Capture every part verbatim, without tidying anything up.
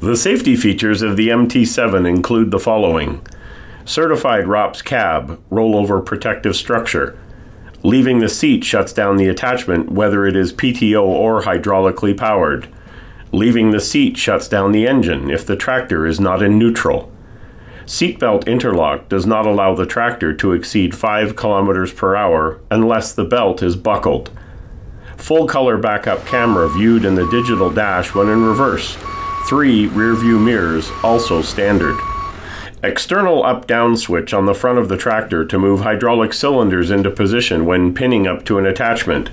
The safety features of the M T seven include the following: certified ROPS cab, rollover protective structure. Leaving the seat shuts down the attachment whether it is P T O or hydraulically powered. Leaving the seat shuts down the engine if the tractor is not in neutral. Seatbelt interlock does not allow the tractor to exceed five kilometers per hour unless the belt is buckled. Full-color backup camera viewed in the digital dash when in reverse. Three rear-view mirrors, also standard. External up-down switch on the front of the tractor to move hydraulic cylinders into position when pinning up to an attachment.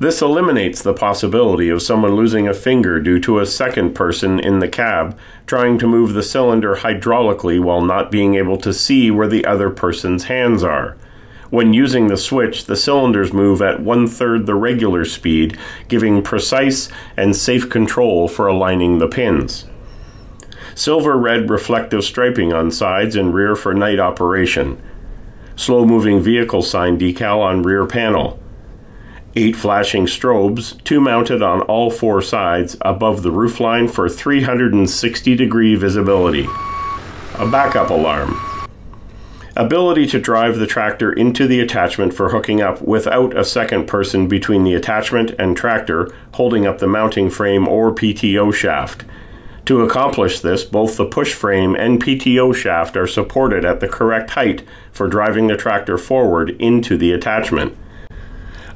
This eliminates the possibility of someone losing a finger due to a second person in the cab trying to move the cylinder hydraulically while not being able to see where the other person's hands are. When using the switch, the cylinders move at one-third the regular speed, giving precise and safe control for aligning the pins. Silver-red reflective striping on sides and rear for night operation. Slow-moving vehicle sign decal on rear panel. Eight flashing strobes, two mounted on all four sides, above the roofline for three hundred sixty degree visibility. A backup alarm. Ability to drive the tractor into the attachment for hooking up without a second person between the attachment and tractor holding up the mounting frame or P T O shaft. To accomplish this, both the push frame and P T O shaft are supported at the correct height for driving the tractor forward into the attachment.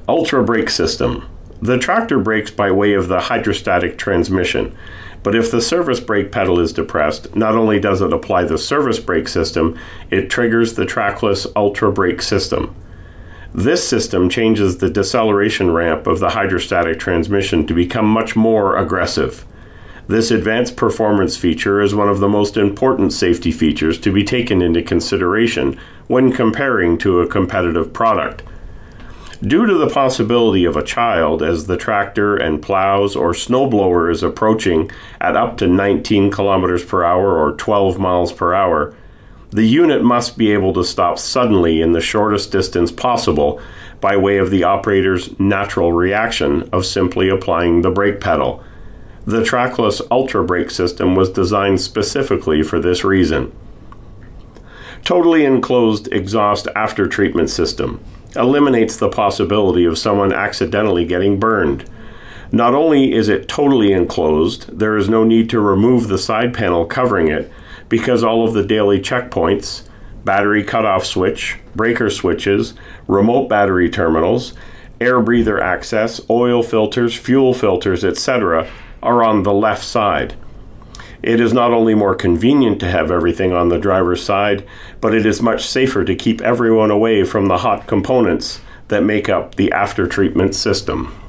Ultra brake system. The tractor brakes by way of the hydrostatic transmission, but if the service brake pedal is depressed, not only does it apply the service brake system, it triggers the Trackless Ultra Brake system. This system changes the deceleration ramp of the hydrostatic transmission to become much more aggressive. This advanced performance feature is one of the most important safety features to be taken into consideration when comparing to a competitive product. Due to the possibility of a child as the tractor and plows or snowblower is approaching at up to nineteen kilometers per hour or twelve miles per hour, the unit must be able to stop suddenly in the shortest distance possible by way of the operator's natural reaction of simply applying the brake pedal. The Trackless Ultra Brake system was designed specifically for this reason. Totally enclosed exhaust after treatment system eliminates the possibility of someone accidentally getting burned. Not only is it totally enclosed, there is no need to remove the side panel covering it because all of the daily checkpoints, battery cutoff switch, breaker switches, remote battery terminals, air breather access, oil filters, fuel filters, et cetera are on the left side. It is not only more convenient to have everything on the driver's side, but it is much safer to keep everyone away from the hot components that make up the after-treatment system.